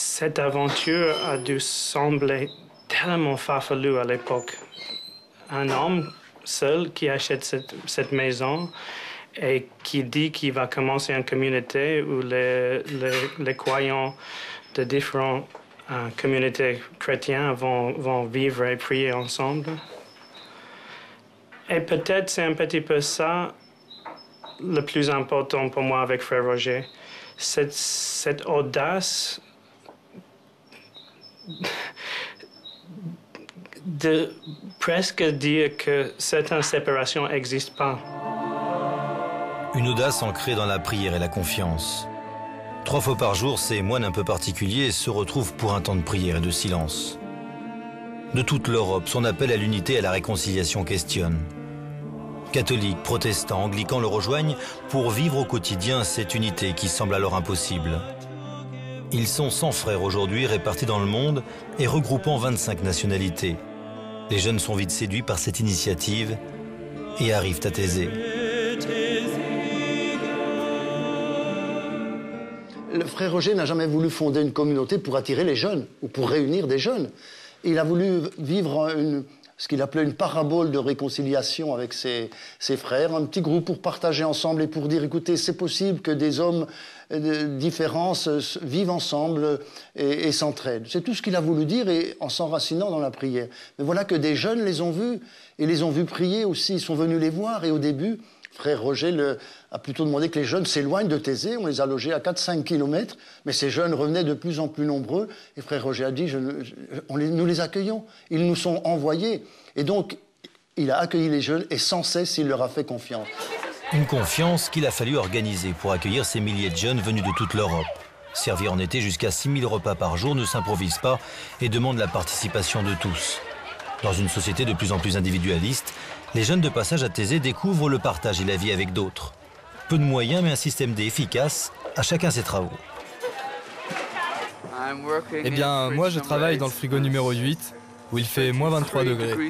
Cette aventure a dû sembler tellement farfelue à l'époque. Un homme seul qui achète cette maison et qui dit qu'il va commencer une communauté où les croyants de différentes communautés chrétiennes vont vivre et prier ensemble. Et peut-être c'est un petit peu ça le plus important pour moi avec Frère Roger. Cette audace de presque dire que certaines séparations n'existent pas. Une audace ancrée dans la prière et la confiance. 3 fois par jour, ces moines un peu particuliers se retrouvent pour un temps de prière et de silence. De toute l'Europe, son appel à l'unité et à la réconciliation questionne. Catholiques, protestants, anglicans le rejoignent pour vivre au quotidien cette unité qui semble alors impossible. Ils sont 100 frères aujourd'hui répartis dans le monde et regroupant 25 nationalités. Les jeunes sont vite séduits par cette initiative et arrivent à Taizé. Le frère Roger n'a jamais voulu fonder une communauté pour attirer les jeunes ou pour réunir des jeunes. Il a voulu vivre ce qu'il appelait une parabole de réconciliation avec ses frères, un petit groupe pour partager ensemble et pour dire, écoutez, c'est possible que des hommes différents vivent ensemble et s'entraident. C'est tout ce qu'il a voulu dire et en s'enracinant dans la prière. Mais voilà que des jeunes les ont vus et les ont vus prier aussi. Ils sont venus les voir et au début, Frère Roger a plutôt demandé que les jeunes s'éloignent de Taizé. On les a logés à 4-5 kilomètres, mais ces jeunes revenaient de plus en plus nombreux. Et Frère Roger a dit, nous les accueillons, ils nous sont envoyés. Et donc, il a accueilli les jeunes et sans cesse, il leur a fait confiance. Une confiance qu'il a fallu organiser pour accueillir ces milliers de jeunes venus de toute l'Europe. Servir en été jusqu'à 6000 repas par jour ne s'improvise pas et demande la participation de tous. Dans une société de plus en plus individualiste, les jeunes de passage à Taizé découvrent le partage et la vie avec d'autres. Peu de moyens, mais un système D efficace, à chacun ses travaux. Eh bien, moi je travaille dans le frigo numéro 8, où il fait -23 degrés.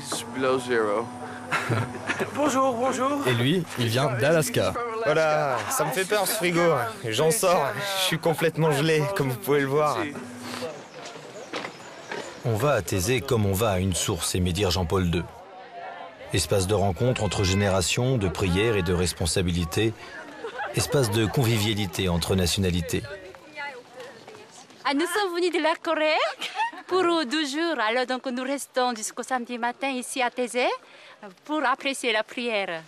Bonjour, bonjour. Et lui, il vient d'Alaska. Voilà, ça me fait peur ce frigo. J'en sors, je suis complètement gelé, comme vous pouvez le voir. On va à Taizé comme on va à une source, aimait dire Jean-Paul II. Espace de rencontre entre générations, de prière et de responsabilité. Espace de convivialité entre nationalités. Nous sommes venus de la Corée pour 2 jours. Alors donc nous restons jusqu'au samedi matin ici à Taizé pour apprécier la prière.